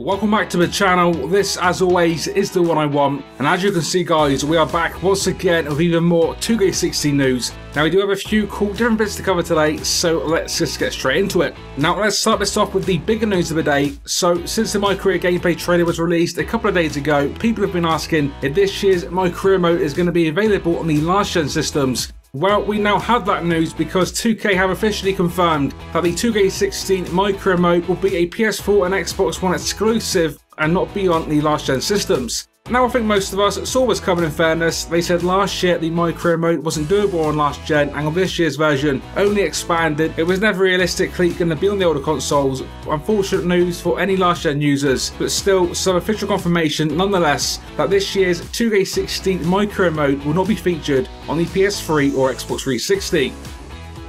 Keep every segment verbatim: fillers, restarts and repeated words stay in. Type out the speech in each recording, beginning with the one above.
Welcome back to the channel. This, as always, is the one I want, and as you can see, guys, we are back once again with even more two K sixteen news. Now, we do have a few cool different bits to cover today, so let's just get straight into it. Now, let's start this off with the bigger news of the day. So, since the MyCareer gameplay trailer was released a couple of days ago, people have been asking if this year's MyCareer mode is going to be available on the last-gen systems. Well, we now have that news because two K have officially confirmed that the two K sixteen MyCareer mode will be a P S four and Xbox One exclusive and not be on the last-gen systems. Now, I think most of us saw this coming, in fairness. They said last year the MyCareer mode wasn't doable on last gen, and on this year's version only expanded, it was never realistically going to be on the older consoles. Unfortunate news for any last gen users, but still some official confirmation nonetheless that this year's two K sixteen MyCareer mode will not be featured on the P S three or Xbox three sixty.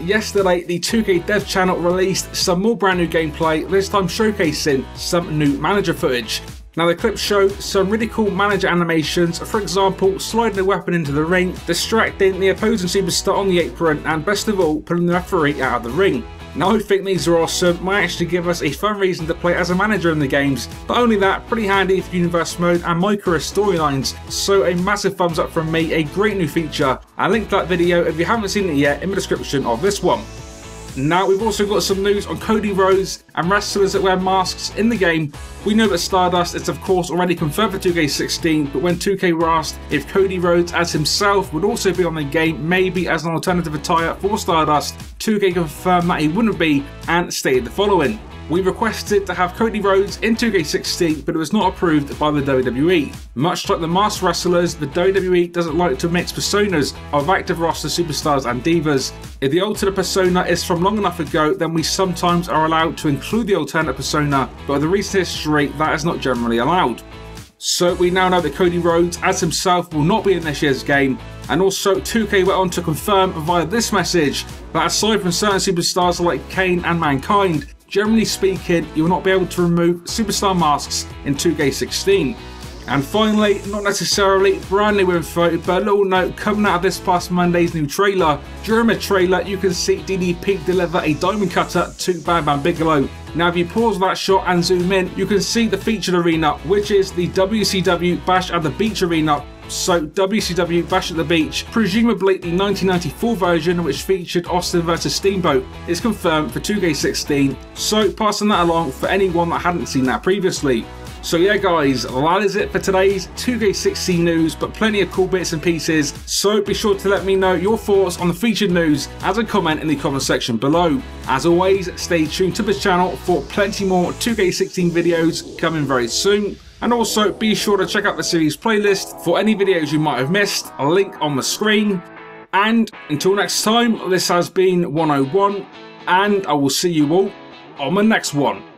Yesterday, the two K dev channel released some more brand new gameplay, this time showcasing some new manager footage. Now, the clip showed some really cool manager animations, for example sliding a weapon into the ring, distracting the opposing superstar on the apron, and best of all, pulling the referee out of the ring. Now, I think these are awesome, might actually give us a fun reason to play as a manager in the games, but only that, pretty handy for universe mode and MyCareer storylines, so a massive thumbs up from me, a great new feature. I linked that video if you haven't seen it yet in the description of this one. Now, we've also got some news on Cody Rhodes and wrestlers that wear masks in the game. We know that Stardust is of course already confirmed for two K sixteen, but when two K were asked if Cody Rhodes as himself would also be on the game, maybe as an alternative attire for Stardust, two K confirmed that he wouldn't be and stated the following. We requested to have Cody Rhodes in two K sixteen, but it was not approved by the W W E. Much like the masked wrestlers, the W W E doesn't like to mix personas of active roster superstars and divas. If the alternate persona is from long enough ago, then we sometimes are allowed to include the alternate persona, but with the recent history, that is not generally allowed. So we now know that Cody Rhodes as himself will not be in this year's game, and also two K went on to confirm via this message that aside from certain superstars like Kane and Mankind, generally speaking, you will not be able to remove superstar masks in two K sixteen. And finally, not necessarily brand new info, but a little note coming out of this past Monday's new trailer. During the trailer, you can see D D P deliver a diamond cutter to Bam Bam Bigelow. Now, if you pause that shot and zoom in, you can see the featured arena, which is the W C W Bash at the Beach arena. So, W C W Bash at the Beach, presumably the nineteen ninety-four version which featured Austin versus Steamboat, is confirmed for two K sixteen, so passing that along for anyone that hadn't seen that previously. So yeah, guys, that is it for today's two K sixteen news, but plenty of cool bits and pieces, so be sure to let me know your thoughts on the featured news as a comment in the comment section below. As always, stay tuned to this channel for plenty more two K sixteen videos coming very soon. And also, be sure to check out the series playlist for any videos you might have missed, a link on the screen. And until next time, this has been one oh one, and I will see you all on the next one.